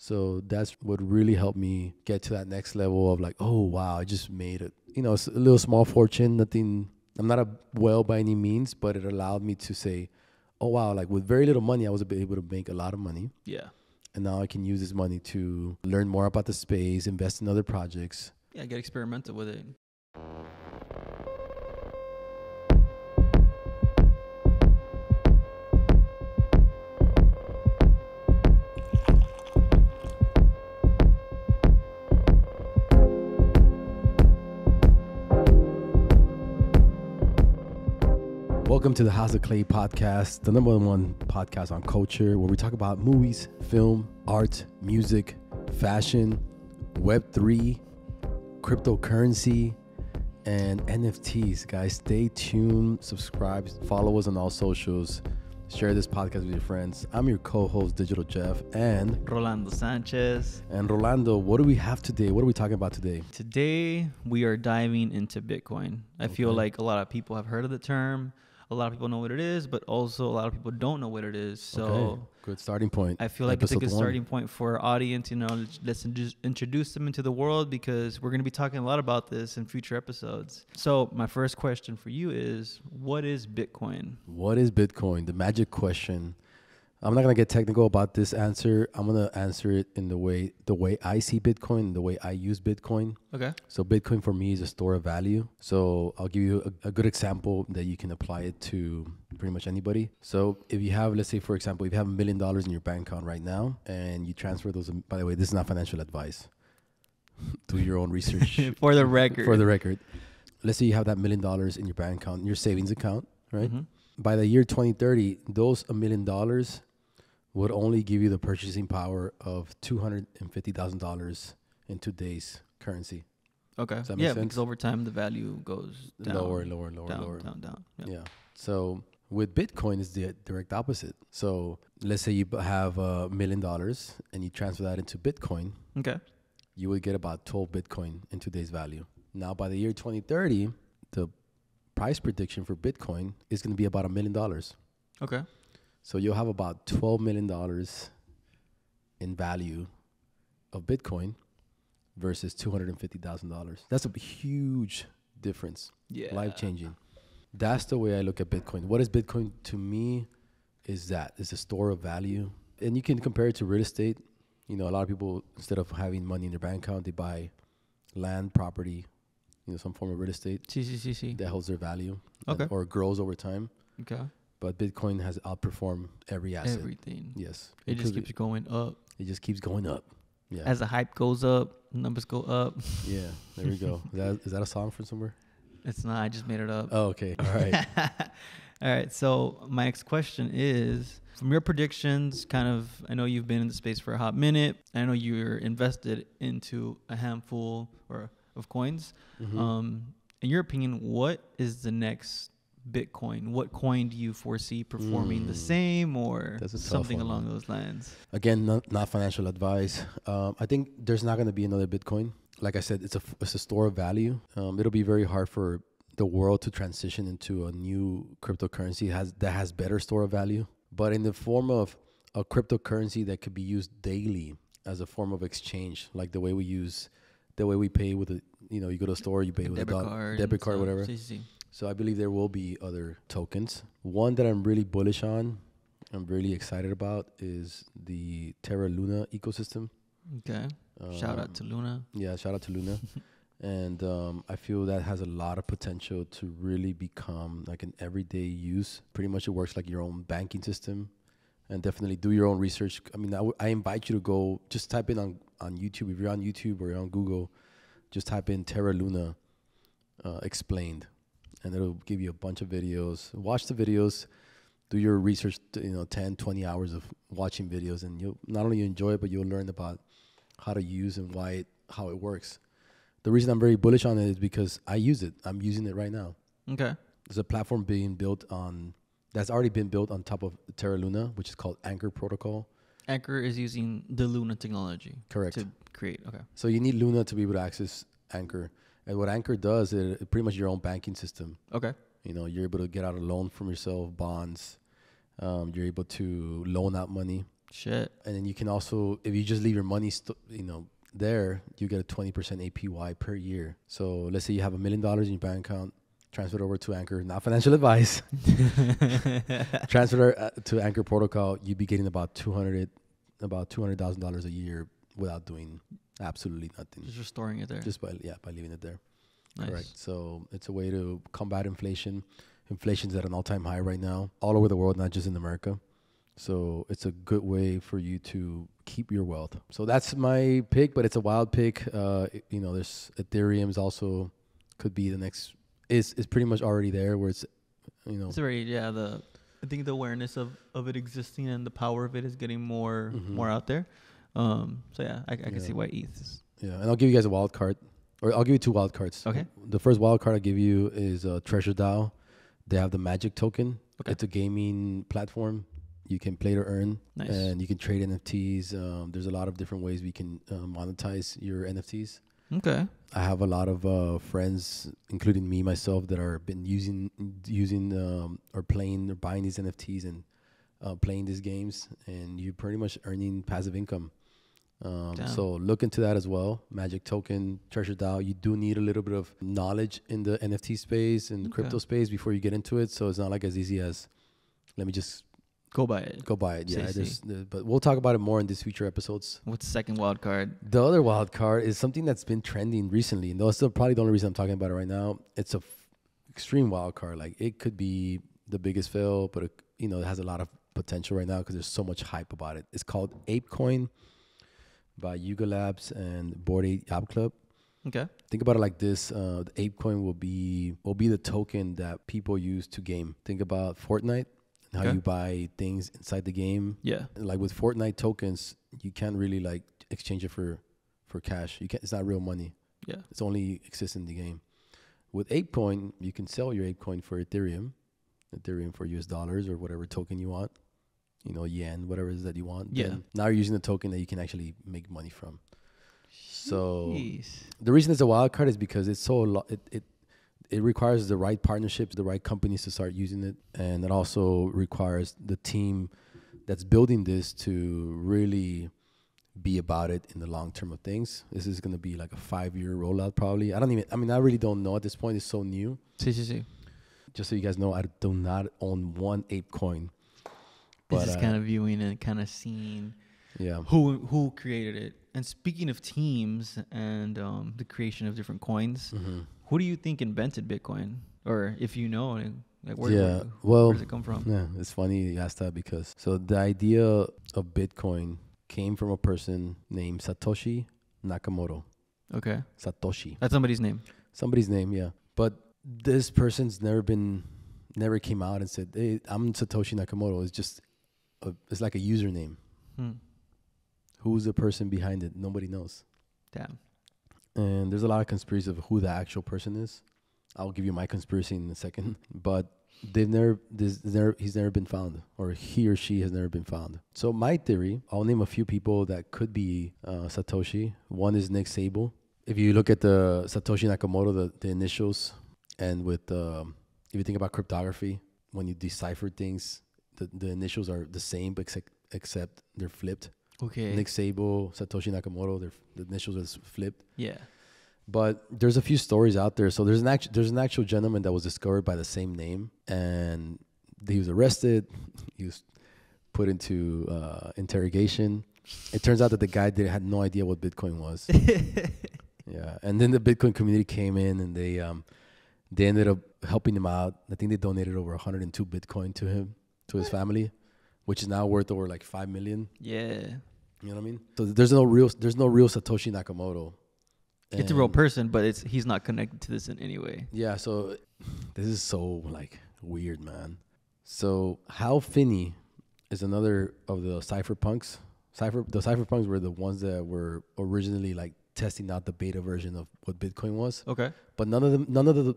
So that's what really helped me get to that next level of like, oh, wow, I just made it. You know, it's a little small fortune, nothing. I'm not a whale by any means, but it allowed me to say, oh, wow, like with very little money, I was able to make a lot of money. Yeah. And now I can use this money to learn more about the space, invest in other projects. Yeah, get experimental with it. Welcome to the House of Clay podcast, the number one podcast on culture, where we talk about movies, film, art, music, fashion, Web3, cryptocurrency, and NFTs. Guys, stay tuned, subscribe, follow us on all socials, share this podcast with your friends. I'm your co-host, Digital Jeff, and Rolando Sanchez. And Rolando, what do we have today? What are we talking about today? Today, we are diving into Bitcoin. I feel like a lot of people have heard of the term. A lot of people know what it is, but also a lot of people don't know what it is. So good starting point. I feel like it's a good starting point for our audience. You know, let's introduce them into the world, because we're going to be talking a lot about this in future episodes. So my first question for you is, what is Bitcoin? What is Bitcoin? The magic question. I'm not going to get technical about this answer. I'm going to answer it in the way I see Bitcoin, the way I use Bitcoin. Okay. So Bitcoin for me is a store of value. So I'll give you a good example that you can apply it to pretty much anybody. So if you have, let's say, for example, if you have $1 million in your bank account right now and you transfer those, by the way, this is not financial advice. Do your own research. For the record. For the record. Let's say you have that $1 million in your bank account, your savings account, right? Mm-hmm. By the year 2030, those $1 million would only give you the purchasing power of $250,000 in today's currency. Okay. Does that make sense? Because over time the value goes down, lower, down. Yeah. So with Bitcoin, it's the direct opposite. So let's say you have $1 million and you transfer that into Bitcoin. Okay. You would get about 12 Bitcoin in today's value. Now, by the year 2030, the price prediction for Bitcoin is going to be about $1 million. Okay. So you'll have about $12 million in value of Bitcoin versus $250,000. That's a huge difference. Yeah. Life-changing. That's the way I look at Bitcoin. What is Bitcoin to me is that. It's a store of value. And you can compare it to real estate. You know, a lot of people, instead of having money in their bank account, they buy land, property, you know, some form of real estate that holds their value or grows over time. Okay. But Bitcoin has outperformed every asset. Everything. Yes. It just keeps going up. It just keeps going up. Yeah. As the hype goes up, numbers go up. Yeah. There we go. Is that a song from somewhere? It's not. I just made it up. Oh, okay. All right. All right. So my next question is, from your predictions, I know you've been in the space for a hot minute. I know you're invested into a handful of coins. Mm-hmm. In your opinion, what is the next Bitcoin? What coin do you foresee performing the same, or something along those lines? Again, not financial advice. I think there's not going to be another Bitcoin. Like I said, it's a store of value. It'll be very hard for the world to transition into a new cryptocurrency that has better store of value, but in the form of a cryptocurrency that could be used daily as a form of exchange, like the way we pay with a, you know, you go to a store, you pay with a debit card, whatever. So I believe there will be other tokens. One that I'm really bullish on, I'm really excited about, is the Terra Luna ecosystem. Okay. Shout out to Luna. Yeah, shout out to Luna. And I feel that has a lot of potential to really become like an everyday use. Pretty much it works like your own banking system. And definitely do your own research. I mean, I invite you to go, just type in on YouTube. If you're on YouTube or you're on Google, just type in Terra Luna explained. And it'll give you a bunch of videos. Watch the videos, do your research, 10, 20 hours of watching videos. And you'll not only enjoy it, but you'll learn about how to use and how it works. The reason I'm very bullish on it is because I use it. I'm using it right now. Okay. There's a platform being built on, that's already been built on top of Terra Luna, which is called Anchor Protocol. Anchor is using the Luna technology. Correct. To create, okay. So you need Luna to be able to access Anchor. And what Anchor does is pretty much your own banking system. Okay. You know, you're able to get out a loan from yourself, bonds. You're able to loan out money. Shit. And then you can also, if you just leave your money, there, you get a 20% APY per year. So let's say you have $1 million in your bank account, transfer it over to Anchor, not financial advice. Transfer to Anchor Protocol, you'd be getting about $200,000 a year without doing absolutely nothing. Just restoring it there. Just by leaving it there. Nice. Correct. So it's a way to combat inflation. Inflation's at an all-time high right now, all over the world, not just in America. So it's a good way for you to keep your wealth. So that's my pick, but it's a wild pick. There's Ethereum's also could be the next. It's pretty much already there where it's. It's already, yeah. I think the awareness of it existing and the power of it is getting more out there. I can see why ETH is. Yeah, and I'll give you guys a wild card, or I'll give you two wild cards. Okay. The first wild card I'll give you is Treasure DAO. They have the Magic Token. Okay. It's a gaming platform. You can play to earn, nice. And you can trade NFTs. There's a lot of different ways we can monetize your NFTs. Okay. I have a lot of friends, including me, myself, that are been using or playing or buying these NFTs and playing these games, and you're pretty much earning passive income. So look into that as well. Magic Token, Treasure DAO. You do need a little bit of knowledge in the NFT space and the crypto space before you get into it. So it's not like as easy as, let me just... Go buy it. Yeah. But we'll talk about it more in these future episodes. What's the second wild card? The other wild card is something that's been trending recently. And that's probably the only reason I'm talking about it right now. It's an extreme wild card. Like, it could be the biggest fail, but it has a lot of potential right now because there's so much hype about it. It's called ApeCoin by Yuga Labs and Bored Ape Club. Okay. Think about it like this: the ApeCoin will be the token that people use to game. Think about Fortnite. How you buy things inside the game. Yeah. Like with Fortnite tokens, you can't really like exchange it for cash. It's not real money. Yeah. It's only exists in the game. With ApeCoin, you can sell your ApeCoin for Ethereum for US dollars or whatever token you want, yen, whatever it is that you want. Yeah. Then now you're using the token that you can actually make money from. Jeez. So the reason it's a wild card is because it's it requires the right partnerships, the right companies to start using it. And it also requires the team that's building this to really be about it in the long term of things. This is going to be like a 5-year rollout probably. I really don't know at this point. It's so new. See. Just so you guys know, I do not own one ApeCoin. This is kind of viewing and kind of seeing who created it. And speaking of teams and the creation of different coins, who do you think invented Bitcoin? Or if you know, like where does it come from? Yeah, it's funny you asked that because the idea of Bitcoin came from a person named Satoshi Nakamoto. Okay. Satoshi. That's somebody's name. Somebody's name, yeah. But this person's never came out and said, "Hey, I'm Satoshi Nakamoto." It's just, it's like a username. Who's the person behind it? Nobody knows. Damn. And there's a lot of conspiracies of who the actual person is. I'll give you my conspiracy in a second. But he's never been found, or he or she has never been found. So my theory, I'll name a few people that could be Satoshi. One is Nick Szabo. If you look at the Satoshi Nakamoto, the initials, and with if you think about cryptography, when you decipher things, the initials are the same, but except they're flipped. Okay. Nick Szabo, Satoshi Nakamoto, the initials are flipped. Yeah. But there's a few stories out there. So there's an actual gentleman that was discovered by the same name, and he was arrested. He was put into interrogation. It turns out that the guy had no idea what Bitcoin was. Yeah. And then the Bitcoin community came in, and they ended up helping him out. I think they donated over 102 Bitcoin to him, to his family, which is now worth over like 5 million. Yeah. You know what I mean? So there's no real Satoshi Nakamoto. And it's a real person, but he's not connected to this in any way. Yeah, so this is so like weird, man. So Hal Finney is another of the Cypher Punks. The Cypher Punks were the ones that were originally like testing out the beta version of what Bitcoin was. Okay. But none of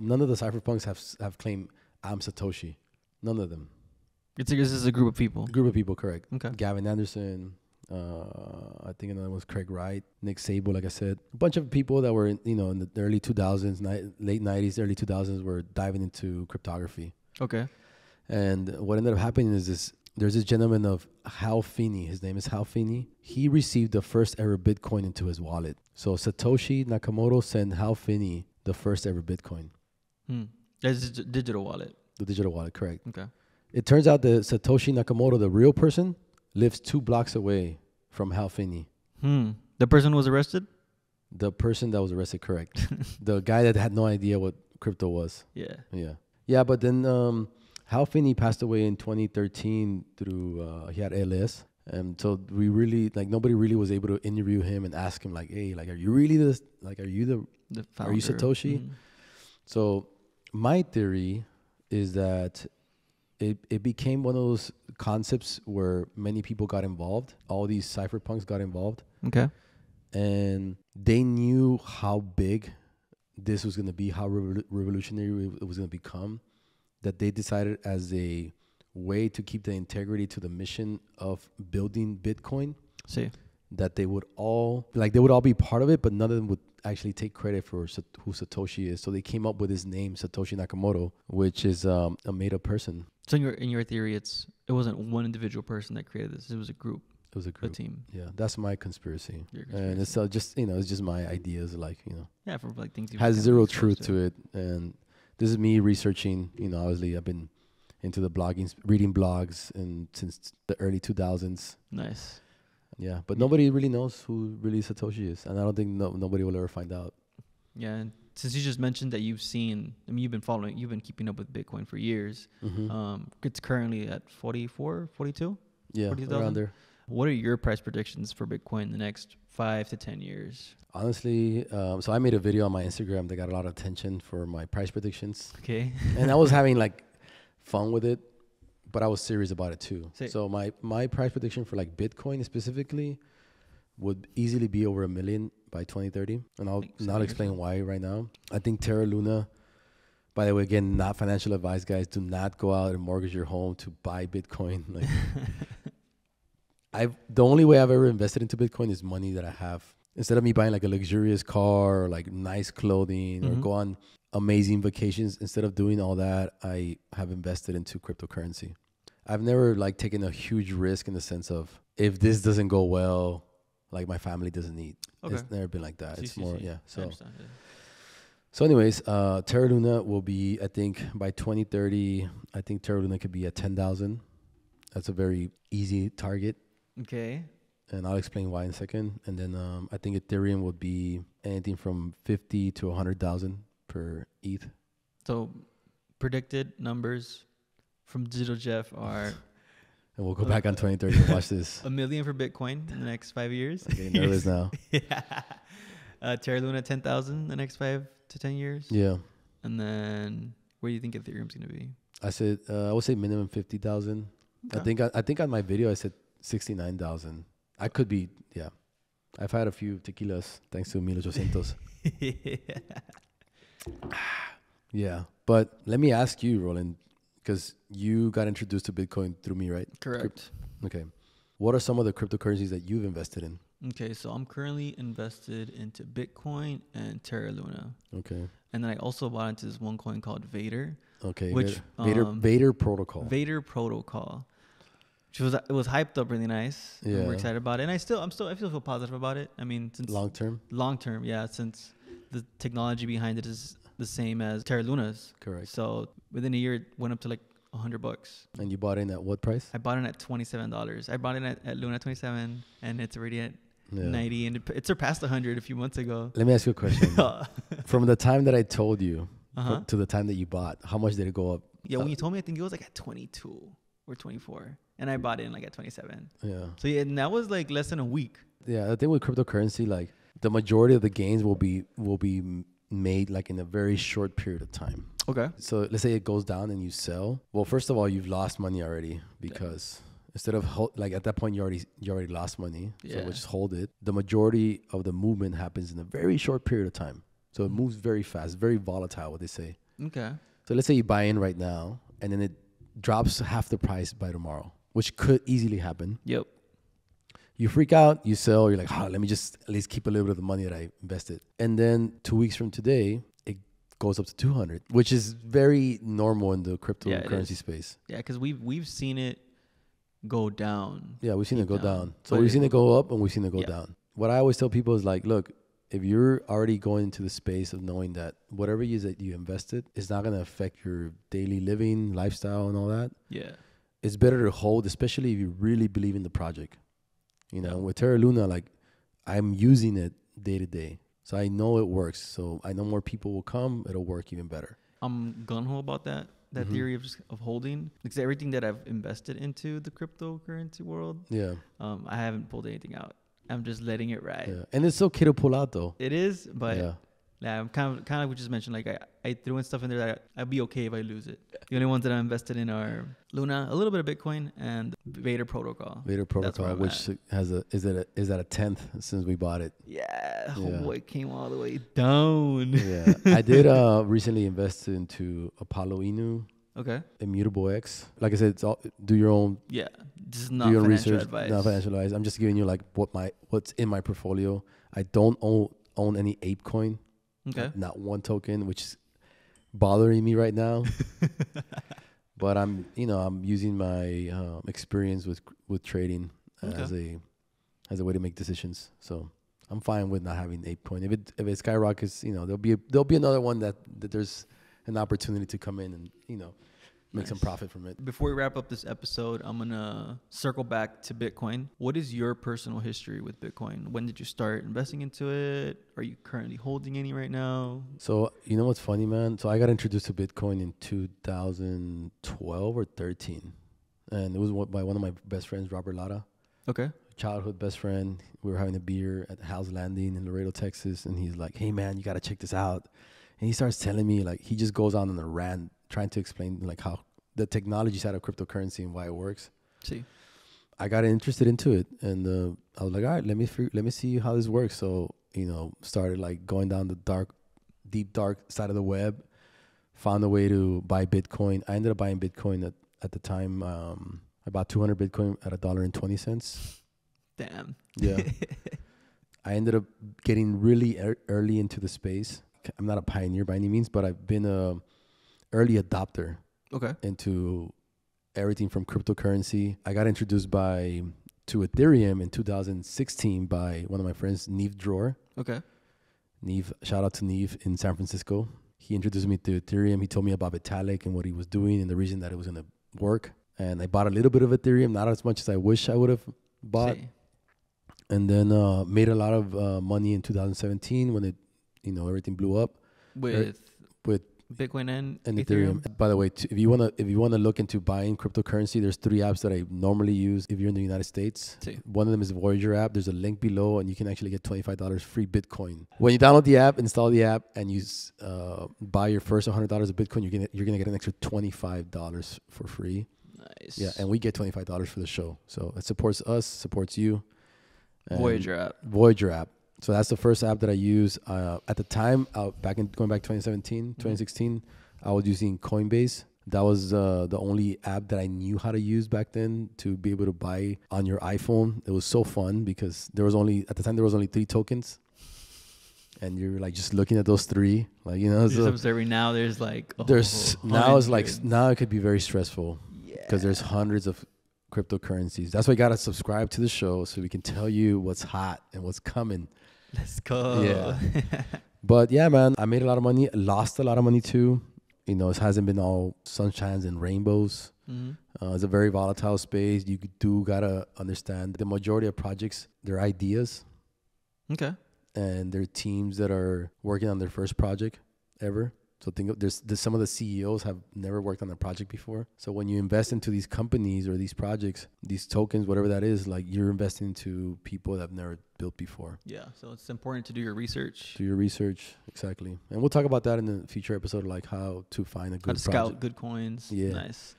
the Cypher Punks have claimed I'm Satoshi. None of them. This is a group of people. Correct. Okay. Gavin Anderson, I think another one was Craig Wright, Nick Szabo, like I said. A bunch of people that were, in the early 2000s, late 90s, early 2000s were diving into cryptography. Okay. And what ended up happening is this There's this gentleman of Hal Finney. His name is Hal Finney. He received the first ever Bitcoin into his wallet. So Satoshi Nakamoto sent Hal Finney the first ever Bitcoin. That's a digital wallet. The digital wallet, correct. Okay. It turns out that Satoshi Nakamoto, the real person, lives 2 blocks away from Hal Finney. The person was arrested? The person that was arrested, correct. The guy that had no idea what crypto was. Yeah. Yeah. Yeah, but then... Hal Finney passed away in 2013 through, he had ALS. And so we really, like, nobody really was able to interview him and ask him, like, hey, like, are you really this? Like, are you the founder? Are you Satoshi? So my theory is that it became one of those concepts where many people got involved. All these Cypher Punks got involved. Okay. And they knew how big this was going to be, how revolutionary it was going to become, that they decided as a way to keep the integrity to the mission of building Bitcoin, that they would all, like, they would all be part of it, but none of them would actually take credit for who Satoshi is. So they came up with his name, Satoshi Nakamoto, which is a made-up person. So in your theory, it wasn't one individual person that created this. It was a group. It was a group. A team. Yeah, that's my conspiracy. And it's just, you know, it's just my ideas, like, you know. Yeah, for like things. Has zero truth to it, and... This is me researching, you know, obviously I've been into the blogging, reading blogs and since the early 2000s. Nice. Yeah, but nobody really knows who really Satoshi is. And I don't think nobody will ever find out. Yeah, and since you just mentioned that you've seen, I mean, you've been keeping up with Bitcoin for years. It's currently at 44, 42? Yeah, 40, around there. What are your price predictions for Bitcoin in the next 5 to 10 years? Honestly, so I made a video on my Instagram that got a lot of attention for my price predictions. Okay. And I was having like fun with it, but I was serious about it too. So my price prediction for like Bitcoin specifically would easily be over $1 million by 2030. And I'll not explain why right now. I think Terra Luna, by the way, again, not financial advice, guys. Do not go out and mortgage your home to buy Bitcoin. Like, the only way I've ever invested into Bitcoin is money that I have. Instead of me buying like a luxurious car or like nice clothing or go on amazing vacations, instead of doing all that, I have invested into cryptocurrency. I've never like taken a huge risk in the sense of if this doesn't go well, like my family doesn't eat. Okay. It's never been like that. It's more, yeah. So anyways, Terra Luna will be, I think by 2030, I think Terra Luna could be at 10,000. That's a very easy target. Okay. And I'll explain why in a second. And then I think Ethereum would be anything from 50 to 100,000 per ETH. So predicted numbers from Digital Jeff are... And we'll go back on 2030 and watch this. $1 million for Bitcoin in the next 5 years. I'm getting nervous now. Yeah. Terra Luna 10,000 in the next 5 to 10 years. Yeah. And then where do you think Ethereum's going to be? I said, I would say minimum 50,000. Okay. I think on my video I said 69,000. I could be, yeah. I've had a few tequilas thanks to 1800s. Yeah. Yeah. But let me ask you, Roland, because you got introduced to Bitcoin through me, right? Correct. Okay. What are some of the cryptocurrencies that you've invested in? Okay, so I'm currently invested into Bitcoin and Terra Luna. Okay. And then I also bought into this one coin called Vader. Okay. Which Vader Protocol. Vader Protocol. It was hyped up really nice. Yeah. And we're excited about it. And I still feel positive about it. I mean, since long term, yeah, since the technology behind it is the same as Terra Luna's. Correct. So within a year it went up to like $100. And you bought in at what price? I bought in at $27. I bought in at Luna 27 and it's already at 90 and it surpassed 100 a few months ago. Let me ask you a question. From the time that I told you to the time that you bought, how much did it go up? Yeah, when you told me I think it was like at 22 or 24. And I bought in like at 27. Yeah. So yeah, and that was like less than a week. Yeah, I think with cryptocurrency, like the majority of the gains will be made like in a very short period of time. Okay. So let's say it goes down and you sell. Well, first of all, you've lost money already because instead of like at that point you already lost money. Yeah. So we'll just hold it. The majority of the movement happens in a very short period of time. So it moves very fast, very volatile, what they say. Okay. So let's say you buy in right now and then it drops half the price by tomorrow, which could easily happen. Yep. You freak out, you sell, you're like, let me just at least keep a little bit of the money that I invested. And then 2 weeks from today, it goes up to 200, which is very normal in the cryptocurrency space. Yeah, because we've seen it go down. Yeah, we've seen it go down. So we've seen it go up and we've seen it go down. What I always tell people is like, look, if you're already going into the space of knowing that whatever it is that you invested is not going to affect your daily living, lifestyle, and all that, yeah, it's better to hold, especially if you really believe in the project. You know, with Terra Luna, like, I'm using it day to day. So I know it works. So I know more people will come. It'll work even better. I'm gung-ho about that. That theory of holding, because everything that I've invested into the cryptocurrency world, I haven't pulled anything out. I'm just letting it ride. Yeah. And it's okay to pull out though. It is, but I'm kind of we just mentioned, like I threw in stuff in there that I'd be okay if I lose it. The only ones that I invested in are Luna, a little bit of Bitcoin, and Vader Protocol. Vader Protocol, which has is at a tenth since we bought it. Yeah, oh boy, it came all the way down. Yeah, I did recently invest into Apollo Inu. Okay. Immutable X. Like I said, it's all, do your own. Yeah, this is not financial advice. Not financial advice. I'm just giving you like what's in my portfolio. I don't own any ApeCoin. Okay. Not one token, which is bothering me right now. But I'm using my experience with trading as a way to make decisions. So I'm fine with not having ApeCoin. If it skyrockets, there'll be another one that there's an opportunity to come in and make some profit from it. Before we wrap up this episode, I'm gonna circle back to Bitcoin. What is your personal history with Bitcoin? When did you start investing into it? Are you currently holding any right now? So you know what's funny, man? So I got introduced to Bitcoin in 2012 or 13, and it was by one of my best friends, Robert Lada. Okay. Childhood best friend. We were having a beer at Hal's Landing in Laredo, Texas, and he's like, "Hey, man, you gotta check this out." And he starts telling me, like, he just goes on a rant trying to explain like how the technology side of cryptocurrency and why it works. See, I got interested into it, and I was like, all right, let me see how this works. So started like going down the deep dark side of the web. Found a way to buy Bitcoin. I ended up buying Bitcoin at the time. I bought 200 Bitcoin at $1.20. Damn. Yeah. I ended up getting really early into the space. I'm not a pioneer by any means, but I've been a early adopter into everything from cryptocurrency. I got introduced to Ethereum in 2016 by one of my friends, Neve Dror. Okay. Neve, shout out to Neve in San Francisco. He introduced me to Ethereum. He told me about Vitalik and what he was doing and the reason that it was going to work. And I bought a little bit of Ethereum, not as much as I wish I would have bought. See. And then made a lot of money in 2017 when it, everything blew up with Bitcoin and Ethereum. By the way, if you wanna look into buying cryptocurrency, there's three apps that I normally use if you're in the United States. See. One of them is Voyager app. There's a link below, and you can actually get $25 free Bitcoin when you download the app, install the app, and you buy your first $100 of Bitcoin. You're gonna get an extra $25 for free. Nice. Yeah, and we get $25 for the show, so it supports us, supports you. And Voyager app. So that's the first app that I use. At the time, going back 2017, 2016, I was using Coinbase. That was the only app that I knew how to use back then to be able to buy on your iPhone. It was so fun because at the time there was only three tokens, and you're like just looking at those three, like So observing now, now it could be very stressful because there's hundreds of cryptocurrencies. That's why you gotta subscribe to the show so we can tell you what's hot and what's coming. Let's go. Yeah. But yeah, man, I made a lot of money, lost a lot of money too. It hasn't been all sunshines and rainbows. It's a very volatile space. You do gotta understand the majority of projects, they're ideas. Okay. And they're teams that are working on their first project ever. So some of the CEOs have never worked on a project before. So when you invest into these companies or these projects, these tokens, whatever that is, like you're investing into people that have never built before. Yeah. So it's important to do your research. Do your research. Exactly. And we'll talk about that in the future episode, like how to find a good project. How to scout good coins. Yeah. Nice.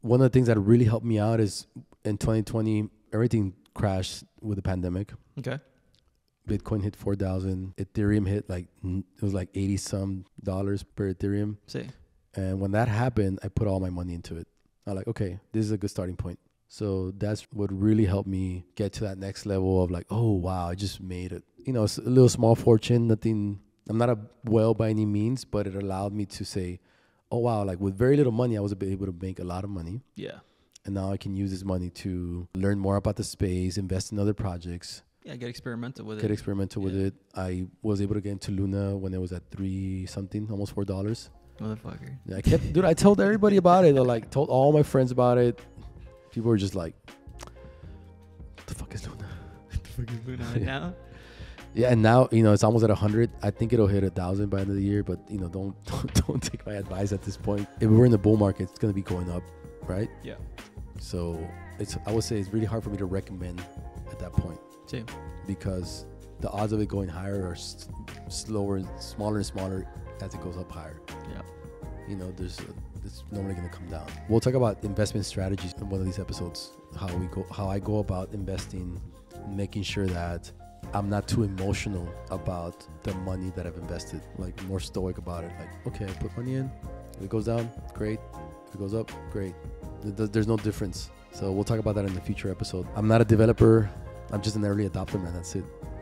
One of the things that really helped me out is in 2020, everything crashed with the pandemic. Okay. Bitcoin hit 4,000. Ethereum hit it was 80-some dollars per Ethereum. See. And when that happened, I put all my money into it. I'm like, okay, this is a good starting point. So that's what really helped me get to that next level of like, oh wow, I just made it. It's a little small fortune. Nothing. I'm not a whale by any means, but it allowed me to say, oh wow, like with very little money, I was able to make a lot of money. Yeah. And now I can use this money to learn more about the space, invest in other projects. Yeah, get experimental with it. I was able to get into Luna when it was at $3 something, almost $4. Motherfucker. Yeah, dude, I told everybody about it. I like told all my friends about it. People were just like, what the fuck is Luna? What the fuck is Luna right now? Yeah, and now, you know, it's almost at 100. I think it'll hit 1,000 by the end of the year, but, you know, don't take my advice at this point. If we're in the bull market, it's going to be going up, right? Yeah. So I would say it's really hard for me to recommend at that point. Same. Because the odds of it going higher are smaller and smaller as it goes up higher. Yeah. You know, it's normally going to come down. We'll talk about investment strategies in one of these episodes, how I go about investing, making sure that I'm not too emotional about the money that I've invested, like more stoic about it. Like, okay, I put money in. If it goes down, great. If it goes up, great. There's no difference. So we'll talk about that in the future episode. I'm not a developer. I'm just an early adopter, man. That's it.